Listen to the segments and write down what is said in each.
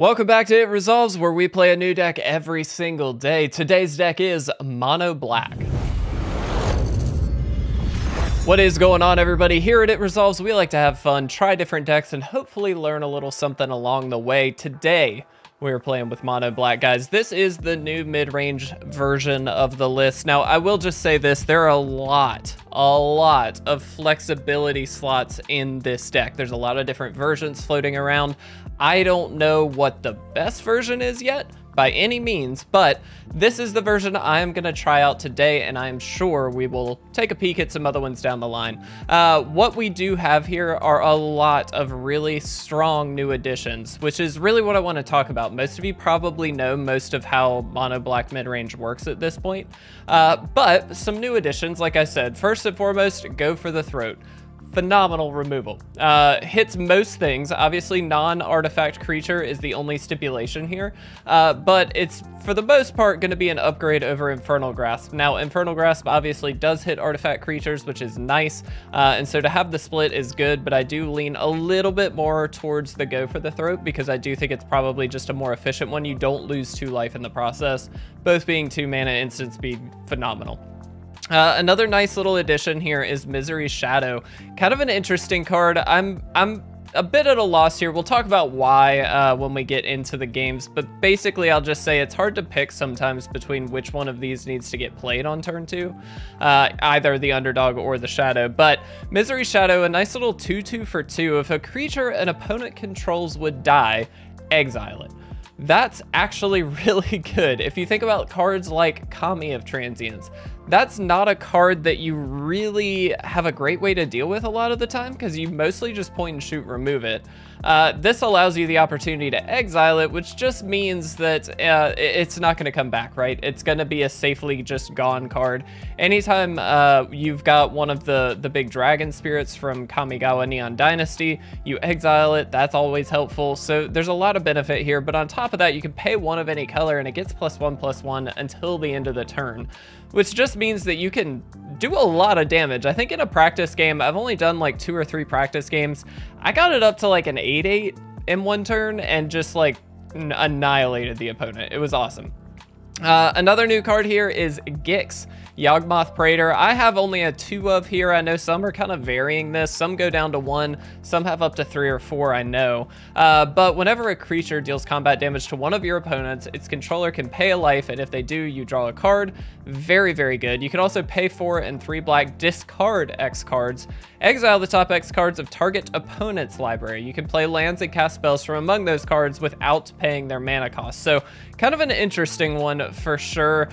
Welcome back to It Resolves, where we play a new deck every single day. Today's deck is Mono Black. What is going on, everybody? Here at It Resolves, we like to have fun, try different decks, and hopefully learn a little something along the way. Today, we are playing with Mono Black, guys. This is the new mid-range version of the list. Now, I will just say this. There are a lot of flexibility slots in this deck. There's a lot of different versions floating around. I don't know what the best version is yet by any means, but this is the version I'm gonna try out today, and I'm sure we will take a peek at some other ones down the line. What we do have here are a lot of really strong new additions, which is really what I wanna talk about. Most of you probably know most of how Mono Black Midrange works at this point, but some new additions, like I said. First and foremost, Go for the Throat. Phenomenal removal. Hits most things. Obviously, non-artifact creature is the only stipulation here, but it's, for the most part, going to be an upgrade over Infernal Grasp. Now, Infernal Grasp obviously does hit artifact creatures, which is nice, and so to have the split is good, but I do lean a little bit more towards the Go for the Throat because I do think it's probably just a more efficient one. You don't lose 2 life in the process. Both being 2 mana instant speed, phenomenal. Another nice little addition here is Misery Shadow. Kind of an interesting card. I'm a bit at a loss here. We'll talk about why when we get into the games, but basically I'll just say it's hard to pick sometimes between which one of these needs to get played on turn 2, either the Underdog or the Shadow. But Misery Shadow, a nice little 2/2 for 2. If a creature an opponent controls would die, exile it. That's actually really good. If you think about cards like Kami of Transience, that's not a card that you really have a great way to deal with a lot of the time because you mostly just point and shoot, remove it. This allows you the opportunity to exile it, which just means that it's not going to come back, right? It's going to be a safely just gone card. Anytime you've got one of the big dragon spirits from Kamigawa Neon Dynasty, you exile it. That's always helpful. So there's a lot of benefit here, but on top of that, you can pay 1 of any color and it gets +1/+1 until the end of the turn, which just means that you can do a lot of damage. I think in a practice game, I've only done like 2 or 3 practice games. I got it up to like an 8/8 in 1 turn and just like annihilated the opponent. It was awesome. Another new card here is Gix, Yawgmoth Praetor. I have only a 2 of here. I know some are kind of varying this. Some go down to 1, some have up to 3 or 4, I know. But whenever a creature deals combat damage to one of your opponents, its controller can pay a life, and if they do, you draw a card. Very, very good. You can also pay 4 and 3 black, discard X cards. Exile the top X cards of target opponent's library. You can play lands and cast spells from among those cards without paying their mana cost. So kind of an interesting one for sure.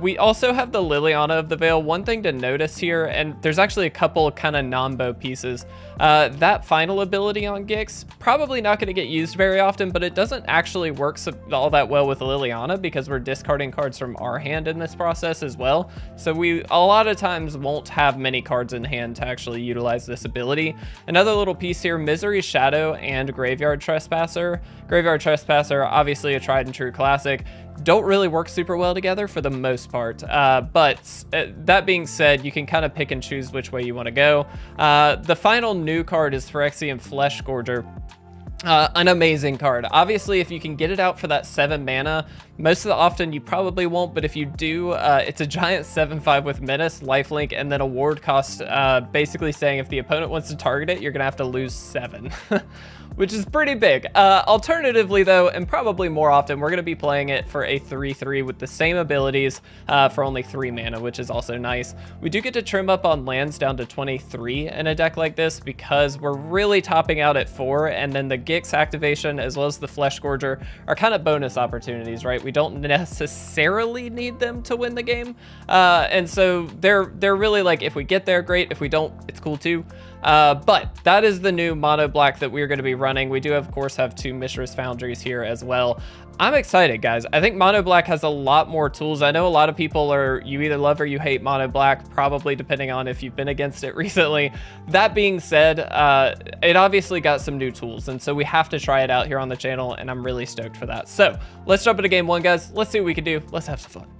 We also have the Liliana of the Veil. One thing to notice here, and there's actually a couple kind of nombo pieces. That final ability on Gix, probably not going to get used very often, but it doesn't actually work all that well with Liliana because we're discarding cards from our hand in this process as well. So we a lot of times won't have many cards in hand to actually utilize this ability. Another little piece here, Misery Shadow and Graveyard Trespasser. Graveyard Trespasser, obviously a tried and true classic. Don't really work super well together for the most part, but that being said, you can kind of pick and choose which way you want to go. The final new card is Phyrexian Flesh Gorger. An amazing card. Obviously, if you can get it out for that 7 mana, most of the often you probably won't, but if you do, it's a giant 7/5 with menace, lifelink, and then a ward cost, basically saying if the opponent wants to target it, you're gonna have to lose 7, which is pretty big. Alternatively though, and probably more often, we're gonna be playing it for a 3/3 with the same abilities for only 3 mana, which is also nice. We do get to trim up on lands down to 23 in a deck like this because we're really topping out at 4, and then the Gix activation as well as the Flesh Gorger are kind of bonus opportunities, right? We don't necessarily need them to win the game, and so they're really like, if we get there, great. If we don't, it's cool too. But that is the new Mono Black that we're going to be running. We do, of course, have 2 Mishra's Foundries here as well. I'm excited, guys. I think Mono Black has a lot more tools. I know a lot of people are, you either love or you hate Mono Black, probably depending on if you've been against it recently. That being said, it obviously got some new tools, and so we have to try it out here on the channel, and I'm really stoked for that. So let's jump into game 1, guys. Let's see what we can do. Let's have some fun.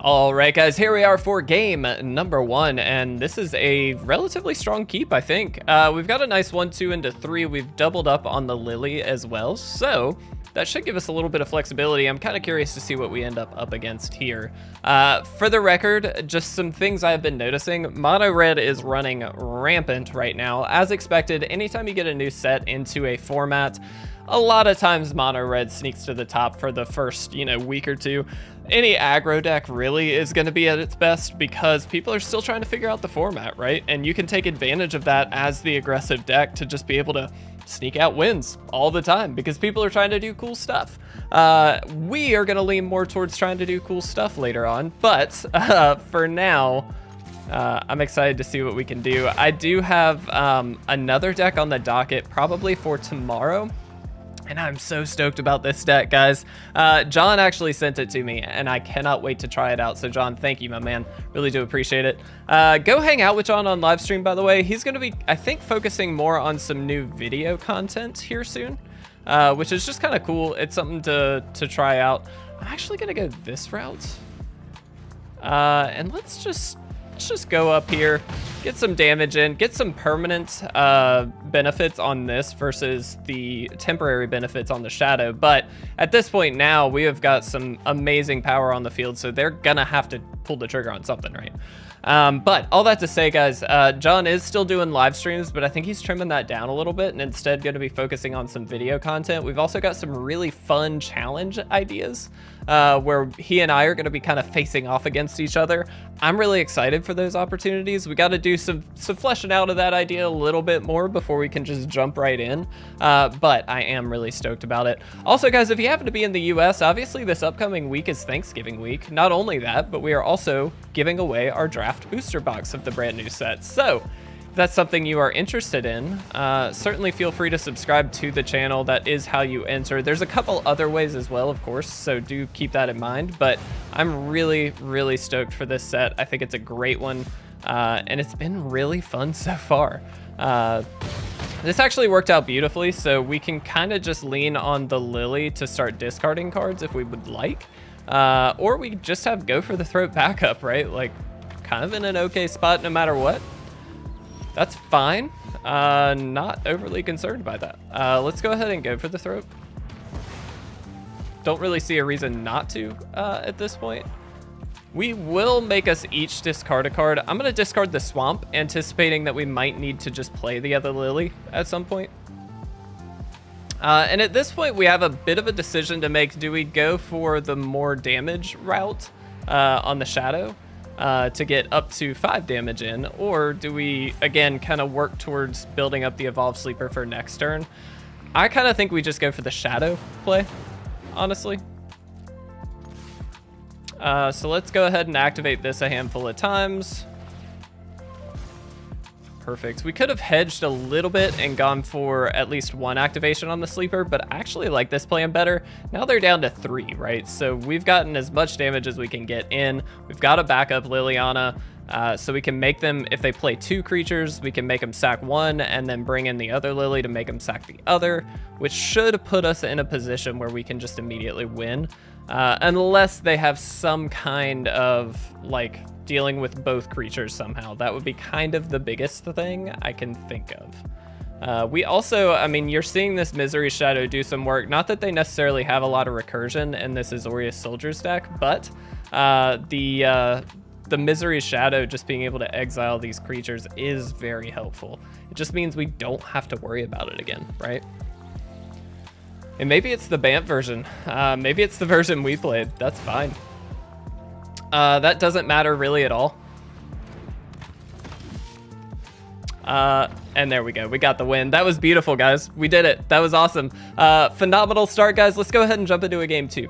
All right, guys, here we are for game number 1, and this is a relatively strong keep, I think. We've got a nice 1/2 into 3. We've doubled up on the Lily as well, so that should give us a little bit of flexibility. I'm kind of curious to see what we end up against here. For the record, just some things I've been noticing. Mono Red is running rampant right now. As expected, anytime you get a new set into a format, a lot of times Mono Red sneaks to the top for the first, week or two. Any aggro deck really is going to be at its best because people are still trying to figure out the format, right? And you can take advantage of that as the aggressive deck to just be able to sneak out wins all the time because people are trying to do cool stuff. We are going to lean more towards trying to do cool stuff later on, but for now, I'm excited to see what we can do. I do have another deck on the docket probably for tomorrow. And I'm so stoked about this deck, guys. John actually sent it to me, and I cannot wait to try it out. So, John, thank you, my man. Really do appreciate it. Go hang out with John on live stream, by the way. He's going to be, I think, focusing more on some new video content here soon, which is just kind of cool. It's something to try out. I'm actually going to go this route. And let's just go up here, get some damage in, get some permanent benefits on this versus the temporary benefits on the Shadow. But at this point now, we have got some amazing power on the field, so they're gonna have to pull the trigger on something, right? But all that to say, guys, John is still doing live streams, but I think he's trimming that down a little bit and instead going to be focusing on some video content. We've also got some really fun challenge ideas where he and I are going to be kind of facing off against each other. I'm really excited for those opportunities. We got to do some fleshing out of that idea a little bit more before we can just jump right in. But I am really stoked about it. Also, guys, if you happen to be in the US, obviously this upcoming week is Thanksgiving week. Not only that, but we are also giving away our draft booster box of the brand new set. So if that's something you are interested in, certainly feel free to subscribe to the channel. That is how you enter. There's a couple other ways as well, of course, so do keep that in mind. But I'm really, really stoked for this set. I think it's a great one, and it's been really fun so far. This actually worked out beautifully, so we can kind of just lean on the Lily to start discarding cards if we would like. Or we just have Go for the Throat backup, right? Like, kind of in an okay spot no matter what. That's fine. Not overly concerned by that. Let's go ahead and Go for the Throat. Don't really see a reason not to at this point. We will make us each discard a card. I'm going to discard the Swamp, anticipating that we might need to just play the other Lily at some point. And at this point, we have a bit of a decision to make. Do we go for the more damage route on the Shadow to get up to 5 damage in? Or do we, again, kind of work towards building up the Evolved Sleeper for next turn? I kind of think we just go for the Shadow play, honestly. So let's go ahead and activate this a handful of times. Perfect. We could have hedged a little bit and gone for at least one activation on the Sleeper, but I actually like this plan better. Now they're down to 3, right? So we've gotten as much damage as we can get in. We've got a backup Liliana, so we can make them, if they play 2 creatures, we can make them sack 1 and then bring in the other Lily to make them sack the other, which should put us in a position where we can just immediately win. Unless they have some kind of, like, dealing with both creatures somehow. That would be kind of the biggest thing I can think of. We also, I mean, you're seeing this Misery Shadow do some work. Not that they necessarily have a lot of recursion in this Azorius Soldier's deck, but the Misery Shadow just being able to exile these creatures is very helpful. It just means we don't have to worry about it again, right? And maybe it's the BAMP version. Maybe it's the version we played. That's fine. That doesn't matter really at all. And there we go. We got the win. That was beautiful, guys. We did it. That was awesome. Phenomenal start, guys. Let's go ahead and jump into a game two.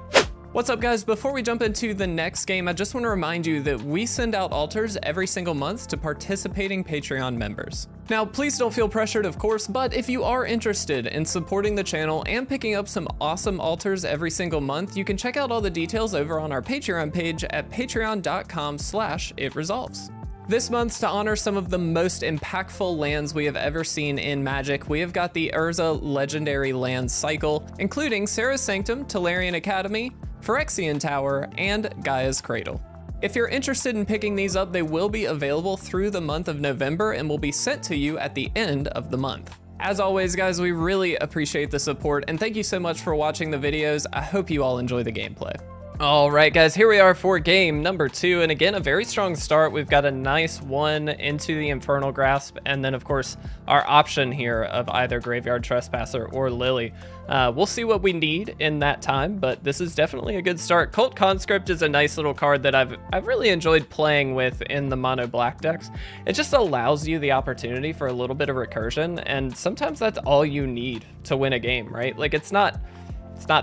What's up, guys? Before we jump into the next game, I just want to remind you that we send out alters every single month to participating Patreon members. Now, please don't feel pressured, of course, but if you are interested in supporting the channel and picking up some awesome altars every single month, you can check out all the details over on our Patreon page at patreon.com/itresolves. This month, to honor some of the most impactful lands we have ever seen in Magic, we have got the Urza Legendary Land Cycle, including Sarah's Sanctum, Tolarian Academy, Phyrexian Tower, and Gaia's Cradle. If you're interested in picking these up, they will be available through the month of November and will be sent to you at the end of the month. As always, guys, we really appreciate the support, and thank you so much for watching the videos. I hope you all enjoy the gameplay. All right, guys, here we are for game number 2, and again, a very strong start. We've got a nice one into the Infernal Grasp, and then, of course, our option here of either Graveyard Trespasser or Lily. We'll see what we need in that time, but this is definitely a good start. Cult Conscript is a nice little card that I've really enjoyed playing with in the Mono Black decks. It just allows you the opportunity for a little bit of recursion, and sometimes that's all you need to win a game, right? Like, it's not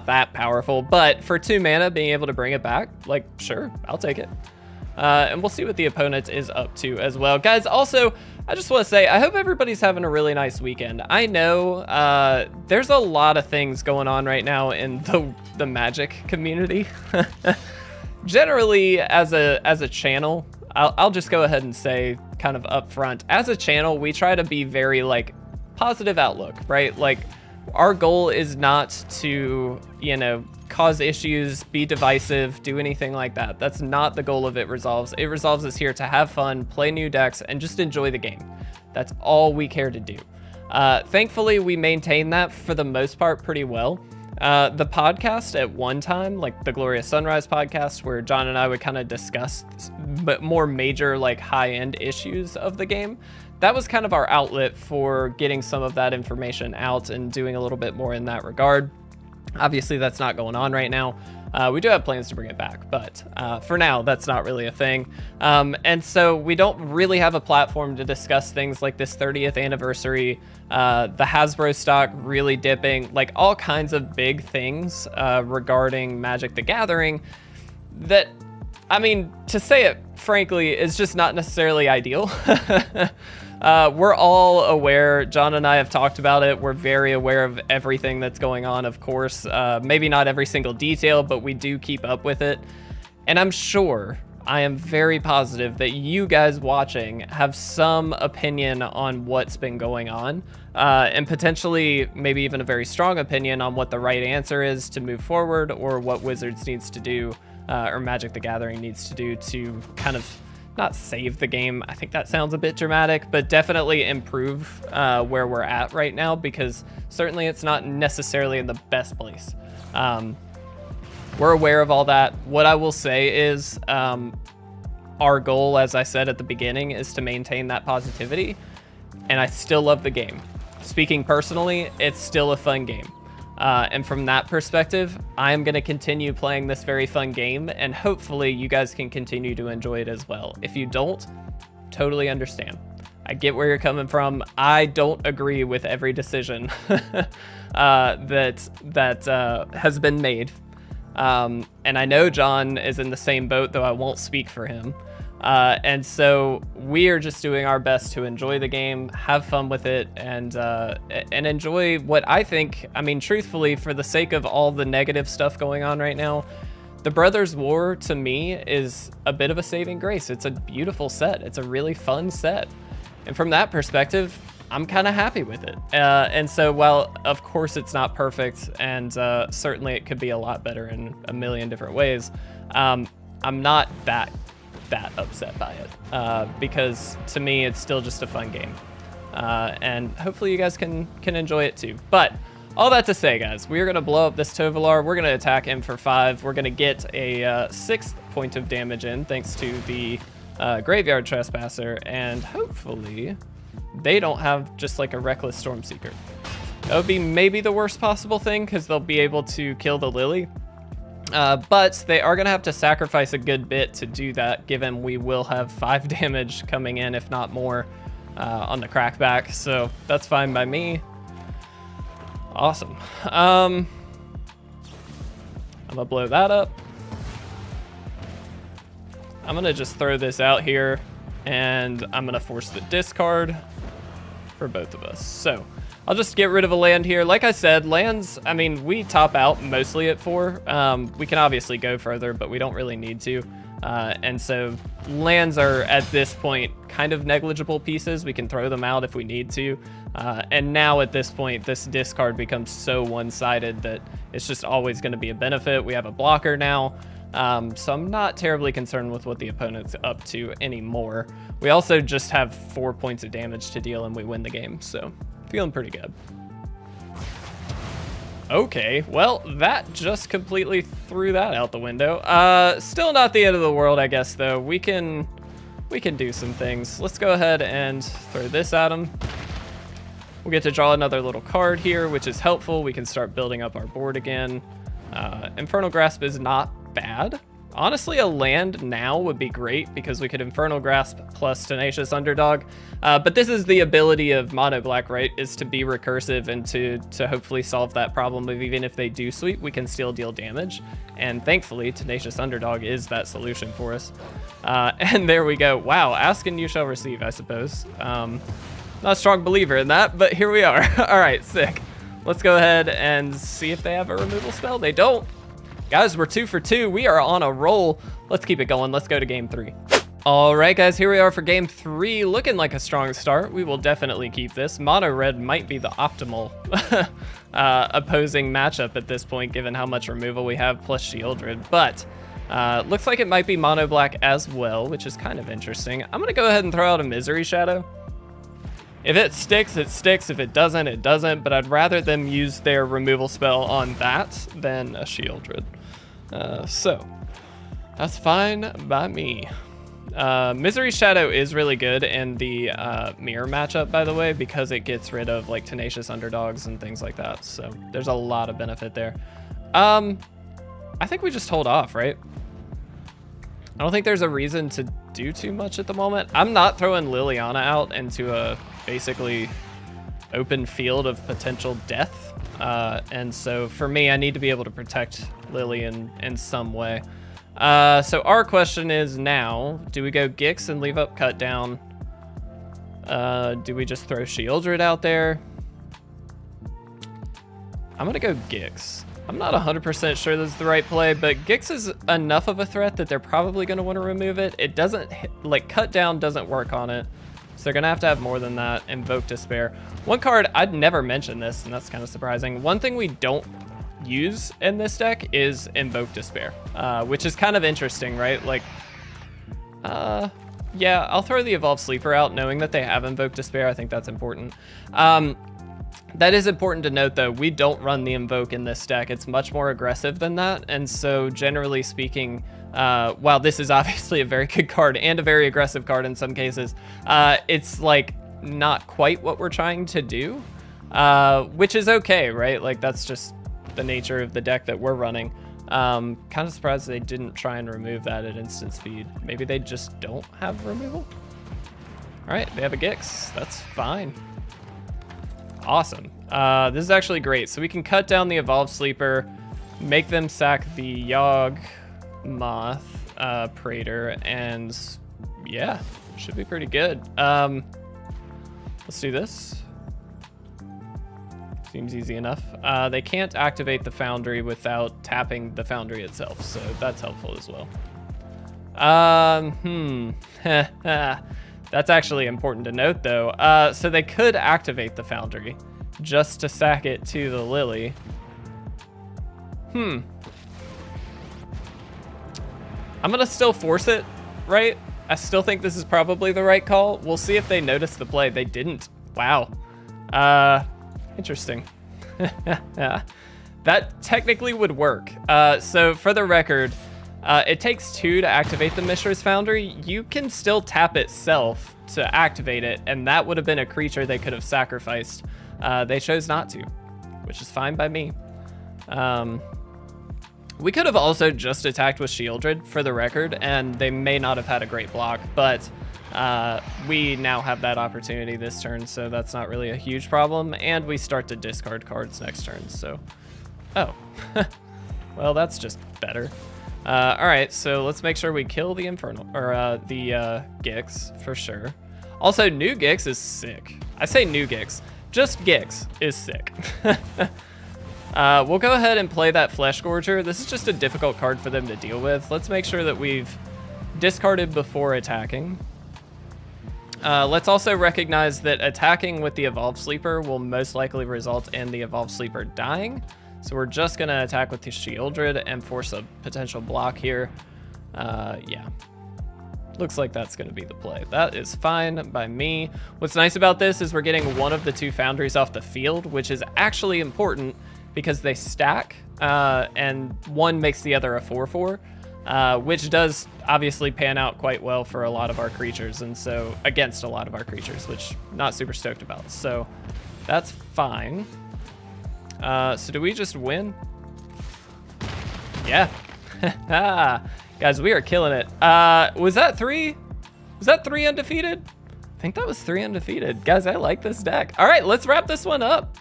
that powerful, but for 2 mana, being able to bring it back, like, sure, I'll take it. And we'll see what the opponent is up to as well. Guys, also, I just want to say, I hope everybody's having a really nice weekend. I know there's a lot of things going on right now in the Magic community. Generally, as a channel, I'll just go ahead and say kind of upfront, as a channel, we try to be very, like, positive outlook, right? Like, our goal is not to, you know, cause issues, be divisive, do anything like that. That's not the goal of It Resolves. It Resolves is here to have fun, play new decks, and just enjoy the game. That's all we care to do. Thankfully, we maintain that for the most part pretty well. The podcast at one time, like the Glorious Sunrise podcast, where John and I would kind of discuss more major, like, high-end issues of the game, that was kind of our outlet for getting some of that information out and doing a little bit more in that regard. Obviously, that's not going on right now. We do have plans to bring it back, but for now, that's not really a thing. And so we don't really have a platform to discuss things like this 30th anniversary, the Hasbro stock really dipping, like all kinds of big things regarding Magic the Gathering that, I mean, to say it frankly, is just not necessarily ideal. We're all aware, John and I have talked about it, we're very aware of everything that's going on, of course. Maybe not every single detail, but we do keep up with it. And I'm sure, I am very positive that you guys watching have some opinion on what's been going on, and potentially maybe even a very strong opinion on what the right answer is to move forward, or what Wizards needs to do, or Magic the Gathering needs to do to kind of not save the game. I think that sounds a bit dramatic, but definitely improve where we're at right now, because certainly it's not necessarily in the best place. We're aware of all that. What I will say is our goal, as I said at the beginning, is to maintain that positivity, and I still love the game. Speaking personally, it's still a fun game. And from that perspective, I'm going to continue playing this very fun game, and hopefully you guys can continue to enjoy it as well. If you don't, totally understand. I get where you're coming from. I don't agree with every decision that has been made. And I know John is in the same boat, though I won't speak for him. And so we are just doing our best to enjoy the game, have fun with it, and enjoy what I think, I mean, truthfully, for the sake of all the negative stuff going on right now, The Brothers' War, to me, is a bit of a saving grace. It's a beautiful set. It's a really fun set. And from that perspective, I'm kind of happy with it. And so, while of course it's not perfect, and certainly it could be a lot better in a million different ways, I'm not that upset by it, because to me it's still just a fun game, and hopefully you guys can enjoy it too. But all that to say, guys, we're gonna blow up this Tovalar. We're gonna attack him for 5. We're gonna get a 6th point of damage in thanks to the Graveyard Trespasser, and hopefully they don't have just like a Reckless Storm Seeker. That would be maybe the worst possible thing, because they'll be able to kill the Lily. But they are going to have to sacrifice a good bit to do that, given we will have 5 damage coming in, if not more, on the crackback. So that's fine by me. Awesome. I'm going to blow that up. I'm going to just throw this out here, and I'm going to force the discard for both of us. So I'll just get rid of a land here. Like I said, lands, I mean, we top out mostly at 4. We can obviously go further, but we don't really need to. And so lands are, at this point, kind of negligible pieces. We can throw them out if we need to. And now at this point, this discard becomes so one-sided that it's just always going to be a benefit. We have a blocker now. So I'm not terribly concerned with what the opponent's up to anymore. We also just have 4 points of damage to deal, and we win the game, so Feeling pretty good. Okay, well, that just completely threw that out the window. Still not the end of the world, I guess, though. We can do some things. Let's go ahead and throw this at him. We'll get to draw another little card here, which is helpful. We can start building up our board again. Infernal Grasp is not bad. Honestly, a land now would be great because we could Infernal Grasp plus Tenacious Underdog. But this is the ability of Mono Black, right? Is to be recursive and to hopefully solve that problem of even if they do sweep, we can still deal damage. And thankfully, Tenacious Underdog is that solution for us. And there we go. Wow, ask and you shall receive, I suppose. Not a strong believer in that, but here we are. All right, sick. Let's go ahead and see if they have a removal spell. They don't. Guys, we're 2 for 2. We are on a roll. Let's keep it going. Let's go to game 3. All right, guys, here we are for game 3. Looking like a strong start. We will definitely keep this. Mono Red might be the optimal opposing matchup at this point, given how much removal we have, plus Shieldred. But looks like it might be Mono Black as well, which is kind of interesting. I'm going to go ahead and throw out a Misery Shadow. If it sticks, it sticks. If it doesn't, it doesn't. But I'd rather them use their removal spell on that than a Shieldred. So that's fine by me. Misery Shadow is really good in the mirror matchup, by the way, because it gets rid of like Tenacious Underdogs and things like that. So there's a lot of benefit there. I think we just hold off, right? I don't think there's a reason to do too much at the moment. I'm not throwing Liliana out into a basically open field of potential death. And so for me, I need to be able to protect Lily in some way. So our question is now, do we go Gix and leave up Cut Down? Do we just throw Shieldred out there? I'm gonna go Gix. I'm not 100% sure this is the right play, but Gix is enough of a threat that they're probably gonna wanna remove it. It doesn't, like Cut Down doesn't work on it. So they're gonna have to have more than that. Invoke Despair. One card, I'd never mentioned this, and that's kind of surprising. One thing we don't use in this deck is Invoke Despair, which is kind of interesting, right? Like, yeah, I'll throw the Evolved Sleeper out, knowing that they have Invoke Despair. I think that's important. That is important to note, though. We don't run the Invoke in this deck. It's much more aggressive than that, and so generally speaking, while this is obviously a very good card and a very aggressive card in some cases, it's like not quite what we're trying to do, which is okay, right? Like that's just the nature of the deck that we're running. Kind of surprised they didn't try and remove that at instant speed. Maybe they just don't have removal. All right, they have a Gix. That's fine. Awesome. This is actually great. So we can Cut Down the Evolved Sleeper, make them sack the Yawgmoth Praetor, and yeah, should be pretty good. Let's do this. Seems easy enough. They can't activate the Foundry without tapping the Foundry itself, so that's helpful as well. That's actually important to note, though. So they could activate the Foundry just to sack it to the Lily. I'm gonna still force it, right? I still think this is probably the right call. We'll see if they notice the play. They didn't. Wow. Interesting. That technically would work. So for the record, it takes 2 to activate the Mishra's Foundry. You can still tap itself to activate it, and that would have been a creature they could have sacrificed. They chose not to, which is fine by me. We could have also just attacked with Shieldred, for the record, and they may not have had a great block, but we now have that opportunity this turn, so that's not really a huge problem, and we start to discard cards next turn, so... Oh. Well, that's just better. All right, so let's make sure we kill the Infernal, or the Gix, for sure. Also, new Gix is sick. I say new Gix. Just Gix is sick. We'll go ahead and play that Flesh Gorger. This is just a difficult card for them to deal with. Let's make sure that we've discarded before attacking. Let's also recognize that attacking with the Evolved Sleeper will most likely result in the Evolved Sleeper dying. So we're just gonna attack with the Shieldred and force a potential block here. Yeah, Looks like that's going to be the play. That is fine by me. What's nice about this is we're getting one of the two foundries off the field, which is actually important because they stack, and one makes the other a 4/4, which does obviously pan out quite well for a lot of our creatures, and so against a lot of our creatures, which not super stoked about. So that's fine. So do we just win? Yeah. Guys, we are killing it. Was that three? Was that three undefeated? I think that was three undefeated. Guys, I like this deck. All right, let's wrap this one up.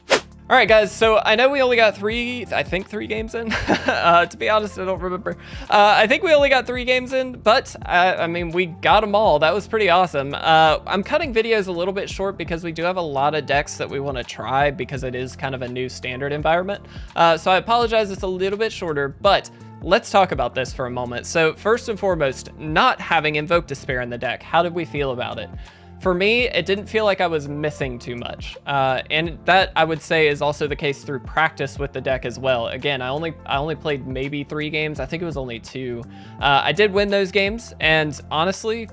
All right, guys, so I know we only got three games in. To be honest, I don't remember. I think we only got 3 games in, but I mean, we got them all. That was pretty awesome. I'm cutting videos a little bit short because we do have a lot of decks that we want to try because it is kind of a new standard environment. So I apologize, it's a little bit shorter, but let's talk about this for a moment. So first and foremost, not having Invoke Despair in the deck, how did we feel about it? For me, it didn't feel like I was missing too much. And that, I would say, is also the case through practice with the deck as well. Again, I only played maybe 3 games. I think it was only 2. I did win those games, and honestly,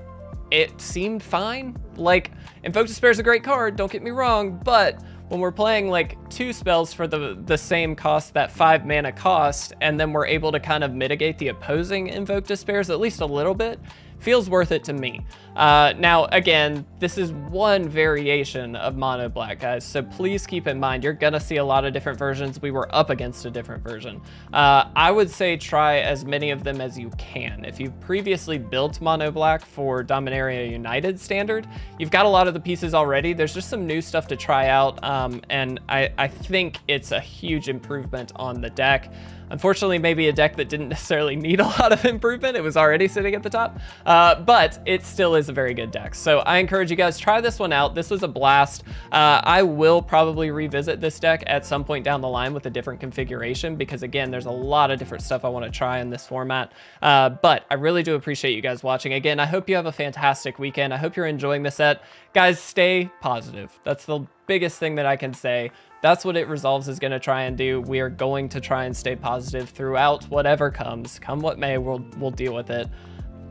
it seemed fine. Like, Invoke Despair is a great card, don't get me wrong, but when we're playing like 2 spells for the same cost, that 5 mana cost, and then we're able to kind of mitigate the opposing Invoke Despairs at least a little bit, feels worth it to me. Now, again, this is one variation of Mono Black, guys, so please keep in mind, you're gonna see a lot of different versions. We were up against a different version. I would say try as many of them as you can. If you've previously built Mono Black for Dominaria United standard, you've got a lot of the pieces already. There's just some new stuff to try out, and I think it's a huge improvement on the deck. Unfortunately, maybe a deck that didn't necessarily need a lot of improvement. It was already sitting at the top, but it still is a very good deck. So I encourage you guys, try this one out. This was a blast. I will probably revisit this deck at some point down the line with a different configuration because, again, there's a lot of different stuff I want to try in this format. But I really do appreciate you guys watching. Again, I hope you have a fantastic weekend. I hope you're enjoying the set. Guys, stay positive. That's the biggest thing that I can say. That's what It Resolves is going to try and do. We are going to try and stay positive throughout whatever comes. Come what may, we'll deal with it.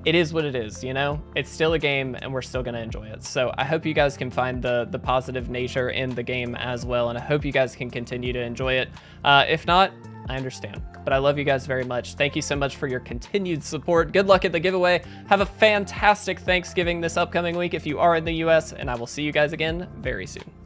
It is what it is, you know? It's still a game, and we're still going to enjoy it. So I hope you guys can find the positive nature in the game as well, and I hope you guys can continue to enjoy it. If not, I understand. But I love you guys very much. Thank you so much for your continued support. Good luck at the giveaway. Have a fantastic Thanksgiving this upcoming week if you are in the US, and I will see you guys again very soon.